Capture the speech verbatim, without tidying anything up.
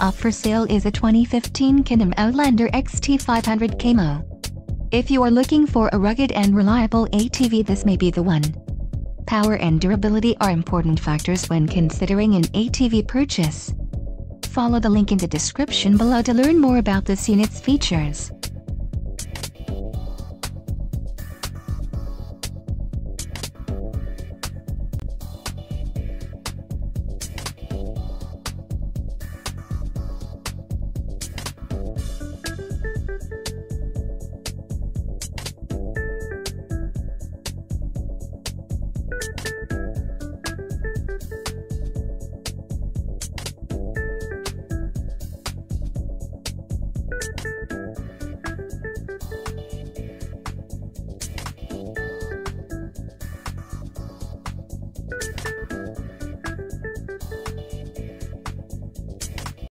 Up for sale is a twenty fifteen Can-Am Outlander X T five hundred Camo. If you are looking for a rugged and reliable A T V, this may be the one. Power and durability are important factors when considering an A T V purchase. Follow the link in the description below to learn more about this unit's features.